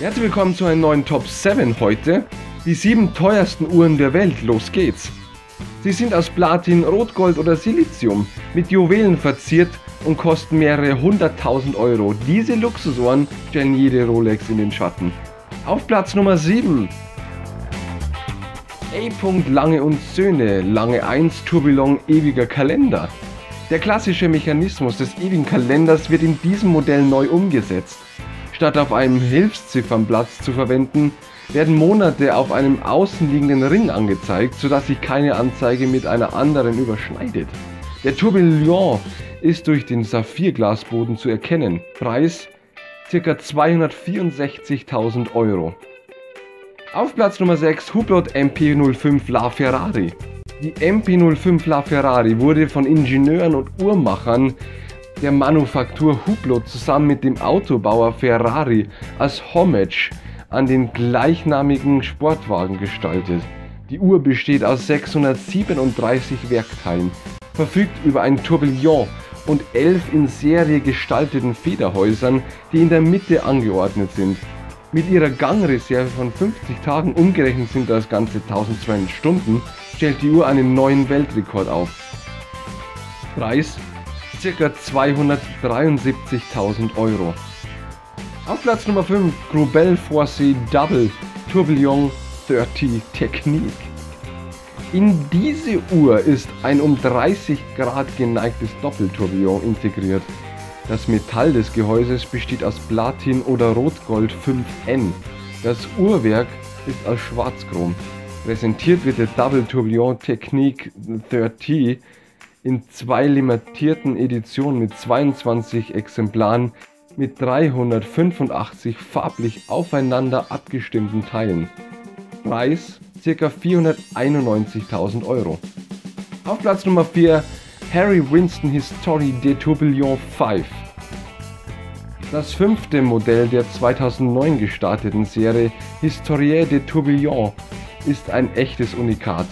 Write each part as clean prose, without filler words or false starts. Herzlich willkommen zu einem neuen Top 7 heute. Die 7 teuersten Uhren der Welt, los geht's! Sie sind aus Platin, Rotgold oder Silizium, mit Juwelen verziert und kosten mehrere 100.000 €. Diese Luxusuhren stellen jede Rolex in den Schatten. Auf Platz Nummer 7. A. Lange und Söhne, Lange 1 Tourbillon ewiger Kalender. Der klassische Mechanismus des ewigen Kalenders wird in diesem Modell neu umgesetzt. Statt auf einem Hilfsziffernblatt zu verwenden, werden Monate auf einem außenliegenden Ring angezeigt, sodass sich keine Anzeige mit einer anderen überschneidet. Der Tourbillon ist durch den Saphirglasboden zu erkennen. Preis ca. 264.000 €. Auf Platz Nummer 6 Hublot MP05 LaFerrari. Die MP05 LaFerrari wurde von Ingenieuren und Uhrmachern der Manufaktur Hublot zusammen mit dem Autobauer Ferrari als Homage an den gleichnamigen Sportwagen gestaltet. Die Uhr besteht aus 637 Werkteilen, verfügt über ein Tourbillon und 11 in Serie gestalteten Federhäusern, die in der Mitte angeordnet sind. Mit ihrer Gangreserve von 50 Tagen, umgerechnet sind das ganze 1200 Stunden, stellt die Uhr einen neuen Weltrekord auf. Preis ca. 273.000 €. Auf Platz Nummer 5 Grubel Forsey Double Tourbillon 30 Technique. In diese Uhr ist ein um 30 Grad geneigtes Doppeltourbillon integriert. Das Metall des Gehäuses besteht aus Platin oder Rotgold 5N. Das Uhrwerk ist aus Schwarzchrom. Präsentiert wird der Double Tourbillon Technique 30 in zwei limitierten Editionen mit 22 Exemplaren mit 385 farblich aufeinander abgestimmten Teilen. Preis ca. 491.000 €. Auf Platz Nummer 4 Harry Winston Historie de Tourbillon 5. Das fünfte Modell der 2009 gestarteten Serie Historie de Tourbillon ist ein echtes Unikat.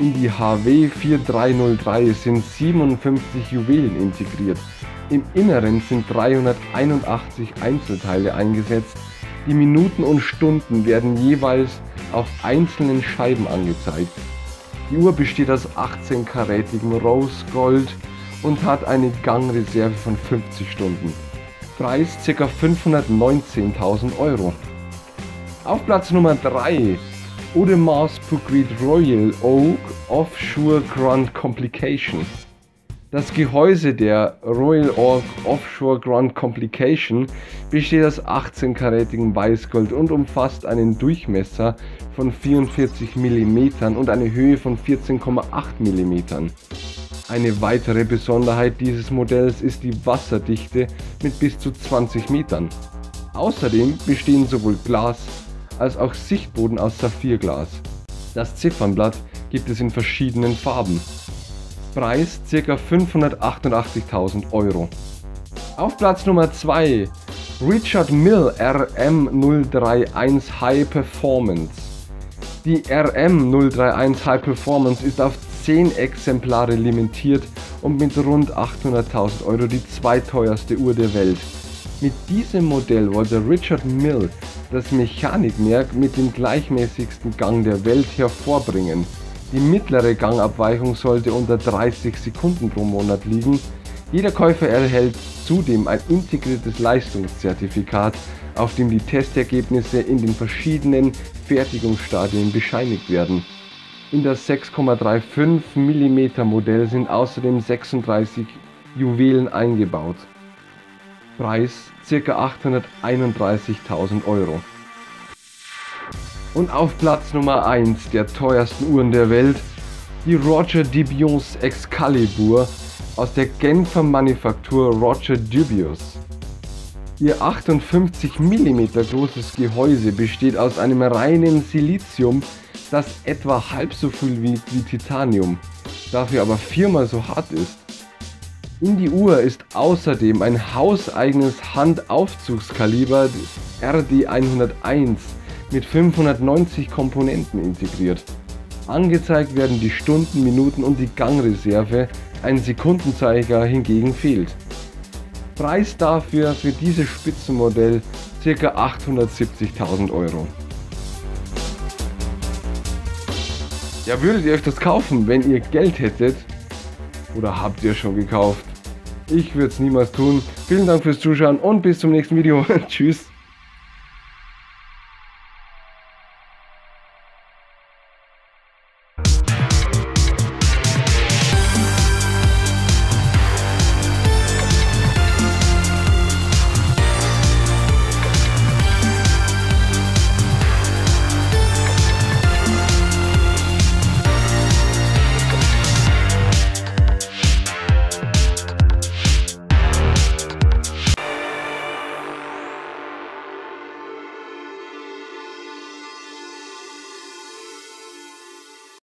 In die HW 4303 sind 57 Juwelen integriert. Im Inneren sind 381 Einzelteile eingesetzt. Die Minuten und Stunden werden jeweils auf einzelnen Scheiben angezeigt. Die Uhr besteht aus 18-karätigem Rosegold und hat eine Gangreserve von 50 Stunden. Preis ca. 519.000 €. Auf Platz Nummer 3 Audemars Piguet Royal Oak Offshore Grand Complication. Das Gehäuse der Royal Oak Offshore Grand Complication besteht aus 18-karätigem Weißgold und umfasst einen Durchmesser von 44 mm und eine Höhe von 14,8 mm. Eine weitere Besonderheit dieses Modells ist die Wasserdichte mit bis zu 20 Metern. Außerdem bestehen sowohl Glas als auch Sichtboden aus Saphirglas. Das Ziffernblatt gibt es in verschiedenen Farben. Preis ca. 588.000 €. Auf Platz Nummer 2 Richard Mille RM031 High Performance. Die RM031 High Performance ist auf 10 Exemplare limitiert und mit rund 800.000 € die zweiteuerste Uhr der Welt. Mit diesem Modell wollte Richard Mille das Mechanikwerk mit dem gleichmäßigsten Gang der Welt hervorbringen. Die mittlere Gangabweichung sollte unter 30 Sekunden pro Monat liegen. Jeder Käufer erhält zudem ein integriertes Leistungszertifikat, auf dem die Testergebnisse in den verschiedenen Fertigungsstadien bescheinigt werden. In das 6,35 mm Modell sind außerdem 36 Juwelen eingebaut. Preis ca. 831.000 €. Und auf Platz Nummer 1 der teuersten Uhren der Welt, die Roger Dubuis Excalibur aus der Genfer Manufaktur Roger Dubuis. Ihr 58 mm großes Gehäuse besteht aus einem reinen Silizium, das etwa halb so viel wiegt wie Titanium, dafür aber viermal so hart ist. In die Uhr ist außerdem ein hauseigenes Handaufzugskaliber RD101 mit 590 Komponenten integriert. Angezeigt werden die Stunden, Minuten und die Gangreserve, ein Sekundenzeiger hingegen fehlt. Preis dafür für dieses Spitzenmodell ca. 870.000 Euro. Ja, würdet ihr euch das kaufen, wenn ihr Geld hättet? Oder habt ihr schon gekauft? Ich würde es niemals tun. Vielen Dank fürs Zuschauen und bis zum nächsten Video. Tschüss.